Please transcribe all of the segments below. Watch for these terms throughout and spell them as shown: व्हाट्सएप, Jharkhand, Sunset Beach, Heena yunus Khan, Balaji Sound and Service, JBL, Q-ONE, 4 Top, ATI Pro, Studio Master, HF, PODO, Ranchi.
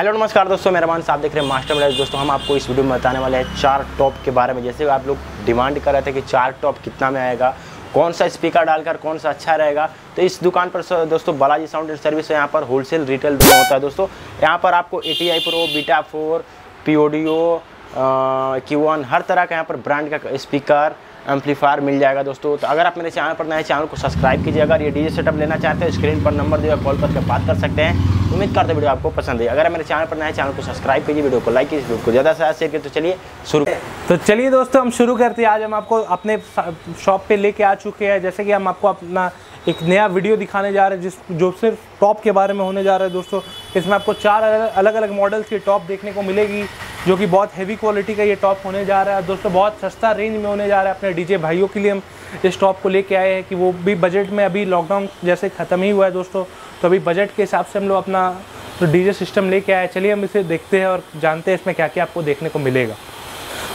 Hello नमस्कार दोस्तों, मेरा मान साहब देख रहे हैं मास्टर ब्लॉग। दोस्तों हम आपको इस वीडियो में बताने वाले हैं चार टॉप के बारे में। जैसे आप लोग डिमांड कर रहे थे कि चार टॉप कितना में आएगा, कौन सा स्पीकर डालकर कौन सा अच्छा रहेगा, तो इस दुकान पर दोस्तों बालाजी साउंड एंड सर्विस है। यहाँ पर होलसेल रिटेल दोनों होता है दोस्तों। यहाँ पर आपको ATI Pro, beta 4, PODO, Q-ONE हर तरह का यहाँ पर ब्रांड का स्पीकर एम्पलीफायर मिल जाएगा दोस्तों। तो अगर आप मेरे चैनल पर नए हैं, चैनल को सब्सक्राइब कीजिए। अगर ये डीजे सेटअप लेना चाहते हैं, स्क्रीन पर नंबर दिया, कॉल करके बात कर सकते हैं। उम्मीद करते हैं वीडियो आपको पसंद है। अगर आप मेरे चैनल पर नए हैं, चैनल को सब्सक्राइब कीजिए, वीडियो को लाइक कीजिए, वीडियो को ज़्यादा से ज़्यादा शेयर कीजिए। तो चलिए दोस्तों हम शुरू करते हैं। आज हम आपको अपने शॉप पर लेके आ चुके हैं। जैसे कि हम आपको अपना एक नया वीडियो दिखाने जा रहे हैं जो सिर्फ टॉप के बारे में होने जा रहा है दोस्तों। इसमें आपको चार अलग अलग मॉडल्स की टॉप देखने को मिलेगी, जो कि बहुत हैवी क्वालिटी का ये टॉप होने जा रहा है दोस्तों। बहुत सस्ता रेंज में होने जा रहा है। अपने डीजे भाइयों के लिए हम इस टॉप को लेके आए हैं कि वो भी बजट में। अभी लॉकडाउन जैसे ख़त्म ही हुआ है दोस्तों, तो अभी बजट के हिसाब से हम लोग अपना डीजे सिस्टम लेके आए हैं। चलिए हम इसे देखते हैं और जानते हैं इसमें क्या क्या आपको देखने को मिलेगा।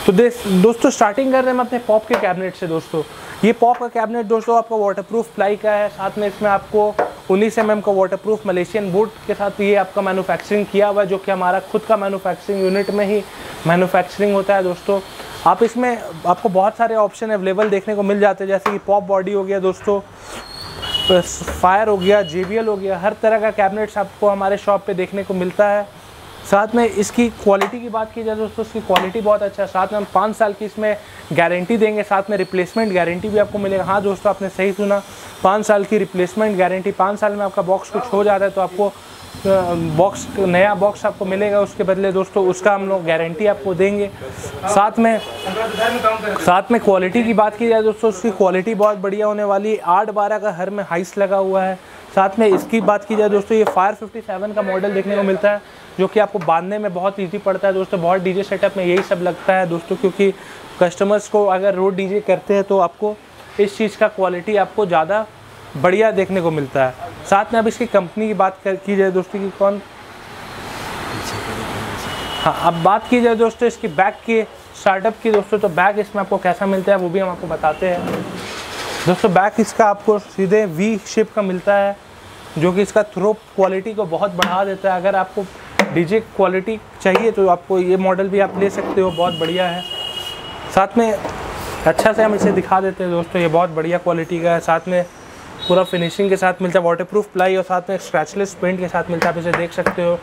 तो दोस्तों स्टार्टिंग कर रहे हैं हम अपने पॉप के कैबिनेट से दोस्तों। ये पॉप का कैबिनेट दोस्तों आपका वाटरप्रूफ प्लाई का है। साथ में इसमें आपको 19 mm का वाटरप्रूफ मलेशियन बोर्ड के साथ ये आपका मैन्युफैक्चरिंग किया हुआ है, जो कि हमारा खुद का मैन्युफैक्चरिंग यूनिट में ही मैन्युफैक्चरिंग होता है दोस्तों। आप इसमें आपको बहुत सारे ऑप्शन अवेलेबल देखने को मिल जाते हैं, जैसे कि पॉप बॉडी हो गया दोस्तों, फायर हो गया, JBL हो गया, हर तरह का कैबिनेट्स आपको हमारे शॉप पर देखने को मिलता है। साथ में इसकी क्वालिटी की बात की जाए दोस्तों, इसकी क्वालिटी बहुत अच्छा है। साथ में हम 5 साल की इसमें गारंटी देंगे, साथ में रिप्लेसमेंट गारंटी भी आपको मिलेगा। हाँ दोस्तों, आपने सही सुना, 5 साल की रिप्लेसमेंट गारंटी। 5 साल में आपका बॉक्स कुछ हो जाता है तो आपको बॉक्स, नया बॉक्स आपको मिलेगा उसके बदले दोस्तों। उसका हम लोग गारंटी आपको देंगे। साथ में क्वालिटी की बात की जाए दोस्तों, उसकी क्वालिटी बहुत बढ़िया होने वाली है। 8/12 का हर में हाइस लगा हुआ है। साथ में इसकी बात की जाए दोस्तों, ये फायर 57 का मॉडल देखने को मिलता है, जो कि आपको बांधने में बहुत ईजी पड़ता है दोस्तों। बहुत डीजे सेटअप में यही सब लगता है दोस्तों, क्योंकि कस्टमर्स को अगर रोड डीजे करते हैं तो आपको इस चीज़ का क्वालिटी आपको ज़्यादा बढ़िया देखने को मिलता है। साथ में अब इसकी कंपनी की बात की जाए दोस्तों कि कौन, हाँ अब बात की जाए दोस्तों इसकी बैक के स्टार्टअप की दोस्तों, तो बैक इसमें आपको कैसा मिलता है वो भी हम आपको बताते हैं दोस्तों। बैक इसका आपको सीधे V शेप का मिलता है, जो कि इसका थ्रो क्वालिटी को बहुत बढ़ा देता है। अगर आपको डीजे क्वालिटी चाहिए तो आपको ये मॉडल भी आप ले सकते हो, बहुत बढ़िया है। साथ में अच्छा से हम इसे दिखा देते हैं दोस्तों, ये बहुत बढ़िया क्वालिटी का है। साथ में पूरा फिनिशिंग के साथ मिलता है, वाटरप्रूफ प्लाई और साथ में स्क्रैचलेस पेंट के साथ मिलता है, आप इसे देख सकते हो।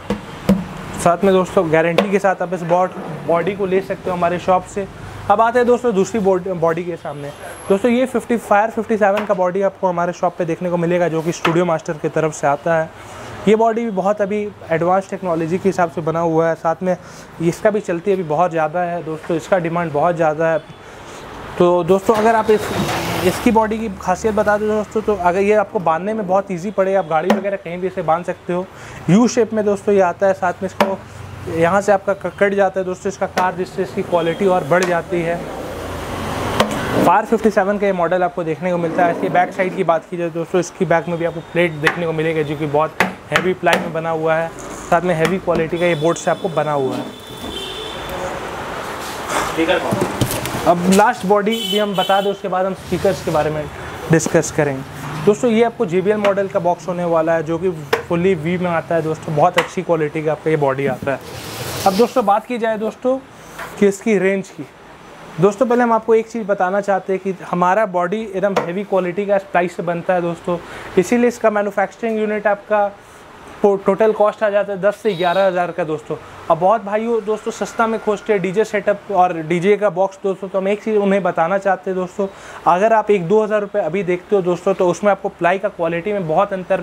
साथ में दोस्तों गारंटी के साथ आप इस बॉडी को ले सकते हो हमारे शॉप से। अब आते हैं दोस्तों दूसरी बॉडी के सामने दोस्तों। ये फायर 57 का बॉडी आपको हमारे शॉप पे देखने को मिलेगा, जो कि स्टूडियो मास्टर की तरफ से आता है। ये बॉडी भी बहुत अभी एडवांस टेक्नोलॉजी के हिसाब से बना हुआ है। साथ में इसका भी चलती अभी बहुत ज़्यादा है दोस्तों, इसका डिमांड बहुत ज़्यादा है। तो दोस्तों अगर आप इसकी बॉडी की खासियत बता दो दोस्तों, तो अगर ये आपको बांधने में बहुत इजी पड़ेगा, आप गाड़ी वगैरह कहीं भी इसे बांध सकते हो। U शेप में दोस्तों ये आता है। साथ में इसको यहाँ से आपका कट जाता है दोस्तों इसका कार, जिससे इसकी क्वालिटी और बढ़ जाती है। फायर 57 का ये मॉडल आपको देखने को मिलता है। इसकी बैक साइड की बात की जाए दोस्तों, इसकी बैक में भी आपको प्लेट देखने को मिलेगा, जो कि बहुत हैवी प्लाई में बना हुआ है। साथ में हैवी क्वालिटी का ये बोर्ड से आपको बना हुआ है। अब लास्ट बॉडी भी हम बता दें, उसके बाद हम स्पीकर्स के बारे में डिस्कस करेंगे दोस्तों। ये आपको JBL मॉडल का बॉक्स होने वाला है, जो कि फुली V में आता है दोस्तों। बहुत अच्छी क्वालिटी का आपका ये बॉडी आता है। अब दोस्तों बात की जाए दोस्तों कि इसकी रेंज की दोस्तों, पहले हम आपको एक चीज़ बताना चाहते हैं कि हमारा बॉडी एकदम हैवी क्वालिटी का स्प्लाइस से बनता है दोस्तों, इसीलिए इसका मैनुफैक्चरिंग यूनिट आपका टोटल कॉस्ट आ जाता है 10 से 11 हज़ार का दोस्तों। अब बहुत भाइयों दोस्तों सस्ता में खोजते हैं डीजे सेटअप और डीजे का बॉक्स दोस्तों, तो हम एक चीज़ उन्हें बताना चाहते हैं दोस्तों। अगर आप 1-2 हज़ार रुपये अभी देखते हो दोस्तों, तो उसमें आपको प्लाई का क्वालिटी में बहुत अंतर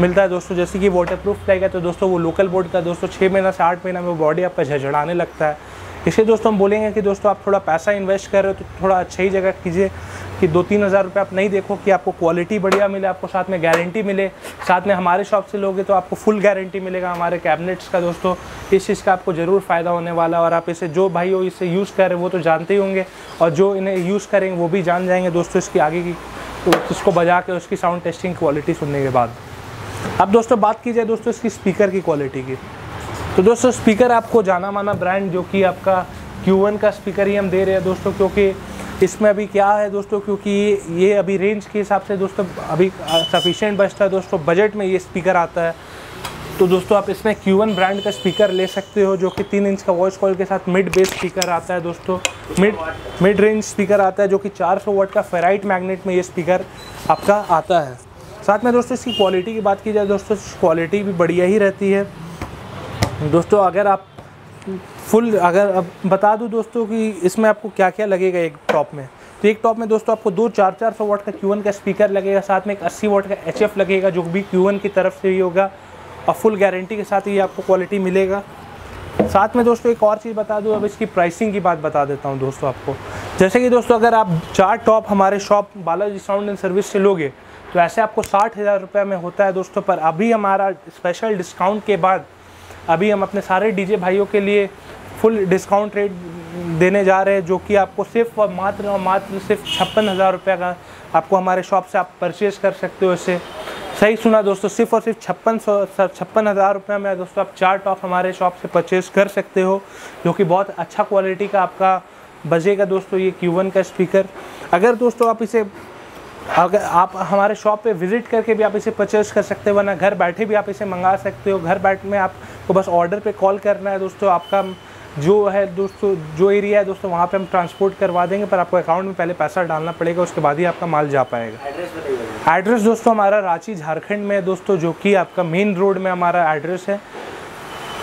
मिलता है दोस्तों। जैसे कि वाटरप्रूफ प्लाई का तो दोस्तों वो लोकल बोर्ड का दोस्तों 6 महीना से 8 महीना में वो बॉडी आपका झड़झड़ाने लगता है। इसलिए दोस्तों हम बोलेंगे कि दोस्तों आप थोड़ा पैसा इन्वेस्ट कर रहे हो तो थोड़ा अच्छी ही जगह कीजिए, कि 2-3 हज़ार रुपये आप नहीं देखो, कि आपको क्वालिटी बढ़िया मिले, आपको साथ में गारंटी मिले। साथ में हमारे शॉप से लोगे तो आपको फुल गारंटी मिलेगा हमारे कैबिनेट्स का दोस्तों। इस चीज़ का आपको ज़रूर फ़ायदा होने वाला है। और आप इसे, जो भाई हो इसे यूज़ कर रहे वो तो जानते ही होंगे, और जो इन्हें यूज़ करेंगे वो भी जान जाएंगे दोस्तों इसकी आगे की, तो इसको बजा के उसकी साउंड टेस्टिंग क्वालिटी सुनने के बाद। अब दोस्तों बात की जाए दोस्तों इसकी स्पीकर की क्वालिटी की, तो दोस्तों स्पीकर आपको जाना माना ब्रांड, जो कि आपका Q-ONE का स्पीकर ही हम दे रहे हैं दोस्तों। क्योंकि इसमें अभी क्या है दोस्तों, क्योंकि ये अभी रेंज के हिसाब से दोस्तों अभी सफिशिएंट बचता है दोस्तों, बजट में ये स्पीकर आता है। तो दोस्तों आप इसमें Q-ONE ब्रांड का स्पीकर ले सकते हो, जो कि 3 इंच का वॉइस कॉइल के साथ मिड बेस स्पीकर आता है दोस्तों, मिड रेंज स्पीकर आता है, जो कि 400 वाट का फेराइट मैग्नेट में ये स्पीकर आपका आता है। साथ में दोस्तों इसकी क्वालिटी की बात की जाए दोस्तों, क्वालिटी भी बढ़िया ही रहती है दोस्तों। अगर आप फुल अगर बता दूँ दोस्तों कि इसमें आपको क्या क्या लगेगा एक टॉप में, तो एक टॉप में दोस्तों आपको दो 400 वाट का Q-ONE का स्पीकर लगेगा, साथ में एक 80 वाट का HF लगेगा, जो भी Q-ONE की तरफ से ही होगा और फुल गारंटी के साथ ये आपको क्वालिटी मिलेगा। साथ में दोस्तों एक और चीज़ बता दूं, अब इसकी प्राइसिंग की बात बता देता हूं दोस्तों आपको। जैसे कि दोस्तों अगर आप 4 टॉप हमारे shop Balaji sound and service से लोगे तो ऐसे आपको 60,000 रुपये में होता है दोस्तों, पर अभी हमारा स्पेशल डिस्काउंट के बाद अभी हम अपने सारे DJ भाइयों के लिए फुल डिस्काउंट रेट देने जा रहे हैं, जो कि आपको सिर्फ और मात्र सिर्फ 56,000 रुपये का आपको हमारे शॉप से आप परचेज़ कर सकते हो। इसे सही सुना दोस्तों, सिर्फ और सिर्फ 56,000 रुपये में दोस्तों आप 4 टॉप हमारे शॉप से परचेज कर सकते हो, जो कि बहुत अच्छा क्वालिटी का आपका बजेगा दोस्तों ये Q-ONE का स्पीकर। अगर दोस्तों आप इसे अगर आप हमारे शॉप पे विज़िट करके भी आप इसे परचेज़ कर सकते हो, वरना घर बैठे भी आप इसे मंगा सकते हो। घर बैठ में आपको बस ऑर्डर पर कॉल करना है दोस्तों, आपका जो है दोस्तों जो एरिया है दोस्तों वहाँ पर हम ट्रांसपोर्ट करवा देंगे, पर आपको अकाउंट में पहले पैसा डालना पड़ेगा, उसके बाद ही आपका माल जा पाएगा। एड्रेस दोस्तों हमारा रांची झारखंड में है दोस्तों, जो कि आपका मेन रोड में हमारा एड्रेस है।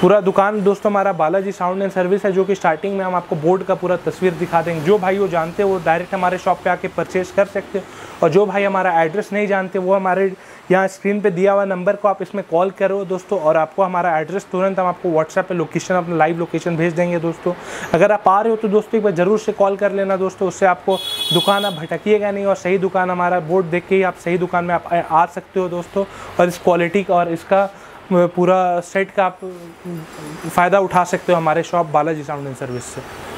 पूरा दुकान दोस्तों हमारा बालाजी साउंड एंड सर्विस है, जो कि स्टार्टिंग में हम आपको बोर्ड का पूरा तस्वीर दिखा देंगे। जो भाई वो जानते हैं वो डायरेक्ट हमारे शॉप पे आके परचेज़ कर सकते हो, और जो भाई हमारा एड्रेस नहीं जानते वो हमारे यहाँ स्क्रीन पे दिया हुआ नंबर को आप इसमें कॉल करो दोस्तों, और आपको हमारा एड्रेस तुरंत हम आपको व्हाट्सएप पे लोकेशन अपना लाइव लोकेशन भेज देंगे दोस्तों। अगर आप आ रहे हो तो दोस्तों एक बार ज़रूर से कॉल कर लेना दोस्तों, उससे आपको दुकान आप भटकिएगा नहीं, और सही दुकान हमारा बोर्ड देख के ही आप सही दुकान में आप आ सकते हो दोस्तों, और इस क्वालिटी का और इसका पूरा सेट का आप फ़ायदा उठा सकते हो हमारे shop Balaji sound and service से।